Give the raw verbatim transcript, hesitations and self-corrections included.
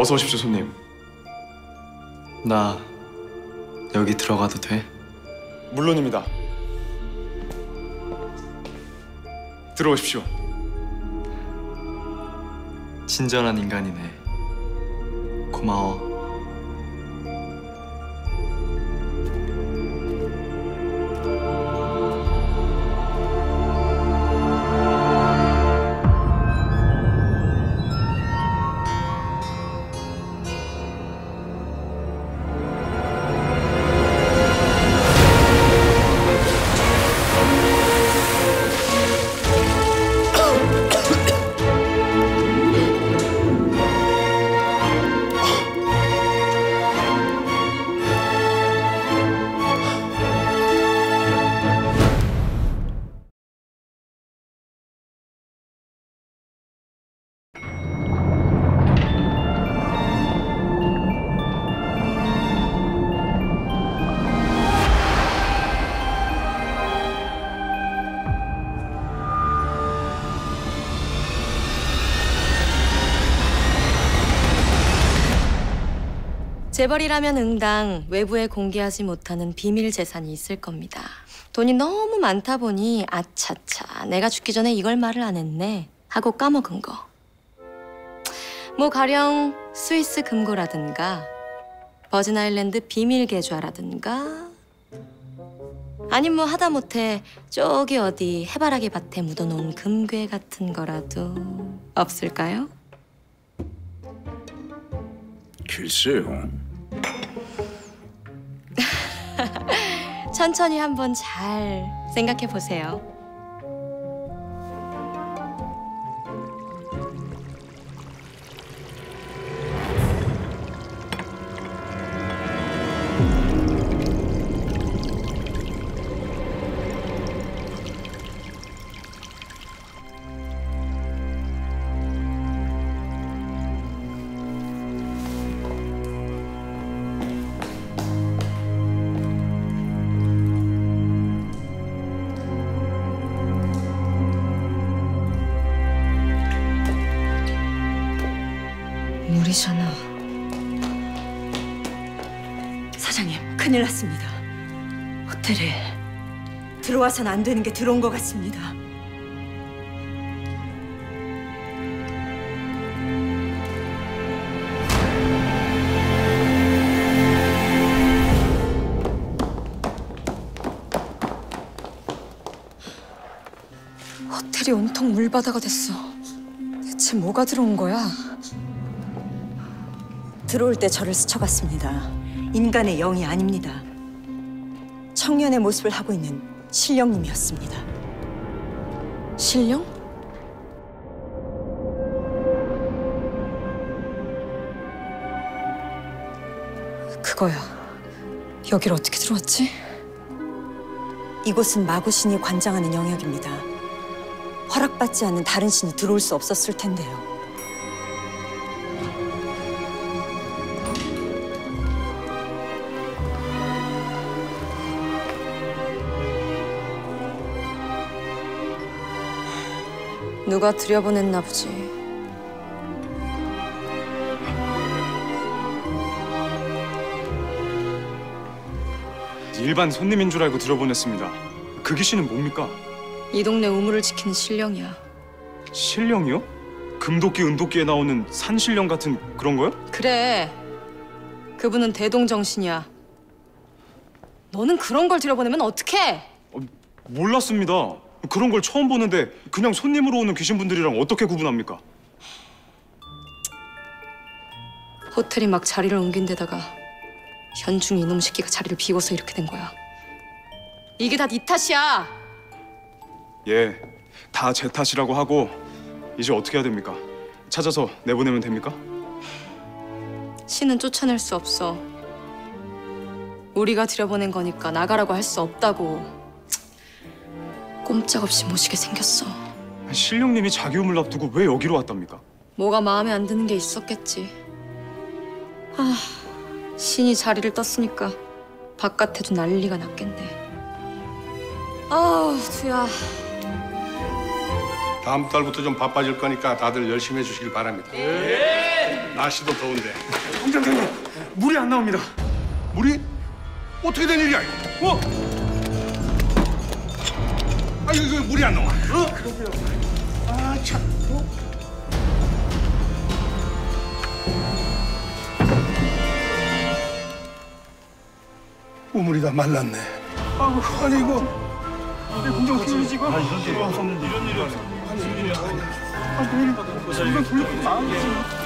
어서 오십시오, 손님. 나 여기 들어가도 돼? 물론입니다. 들어오십시오. 친절한 인간이네. 고마워. 재벌이라면 응당 외부에 공개하지 못하는 비밀 재산이 있을 겁니다. 돈이 너무 많다 보니 아차차 내가 죽기 전에 이걸 말을 안 했네 하고 까먹은 거. 뭐 가령 스위스 금고라든가 버진아일랜드 비밀 계좌라든가 아님 뭐 하다못해 저기 어디 해바라기 밭에 묻어놓은 금괴 같은 거라도 없을까요? 글쎄요. 천천히 한번 잘 생각해 보세요. 우리잖아. 사장님, 큰일 났습니다. 호텔에 들어와선 안 되는 게 들어온 것 같습니다. 호텔이 온통 물바다가 됐어. 대체 뭐가 들어온 거야? 들어올 때 저를 스쳐갔습니다. 인간의 영이 아닙니다. 청년의 모습을 하고 있는 신령님이었습니다. 신령? 그거야. 여길 어떻게 들어왔지? 이곳은 마구신이 관장하는 영역입니다. 허락받지 않는 다른 신이 들어올 수 없었을 텐데요. 누가 들여보냈나 보지. 일반 손님인 줄 알고 들여보냈습니다. 그 귀신은 뭡니까? 이 동네 우물을 지키는 신령이야. 신령이요? 금도끼, 은도끼에 나오는 산신령 같은 그런 거요? 그래. 그분은 대동정신이야. 너는 그런 걸 들여보내면 어떡해? 어, 몰랐습니다. 그런 걸 처음 보는데 그냥 손님으로 오는 귀신분들이랑 어떻게 구분합니까? 호텔이 막 자리를 옮긴 데다가 현중이 이놈 새끼가 자리를 비워서 이렇게 된 거야. 이게 다 네 탓이야. 예, 다 제 탓이라고 하고 이제 어떻게 해야 됩니까? 찾아서 내보내면 됩니까? 신은 쫓아낼 수 없어. 우리가 들여보낸 거니까 나가라고 할 수 없다고. 꼼짝없이 모시게 생겼어. 신령님이 자기 우물 앞두고 왜 여기로 왔답니까? 뭐가 마음에 안 드는 게 있었겠지. 아, 신이 자리를 떴으니까 바깥에도 난리가 났겠네. 아우, 두야. 다음 달부터 좀 바빠질 거니까 다들 열심히 해주시길 바랍니다. 네. 날씨도 더운데. 홍장장님, 물이 안 나옵니다. 물이? 어떻게 된 일이야 이거? 어? 아 이거 물이 안 나와. 어? 그러게요. 아 참. 어? 우물이 다 말랐네. 아이고, 아니 이거 공정팀이 지금 이런 일이 없었는데 이런 일이 없었는데 무슨 일이야? 아니 이건 돌려보면 망하겠지.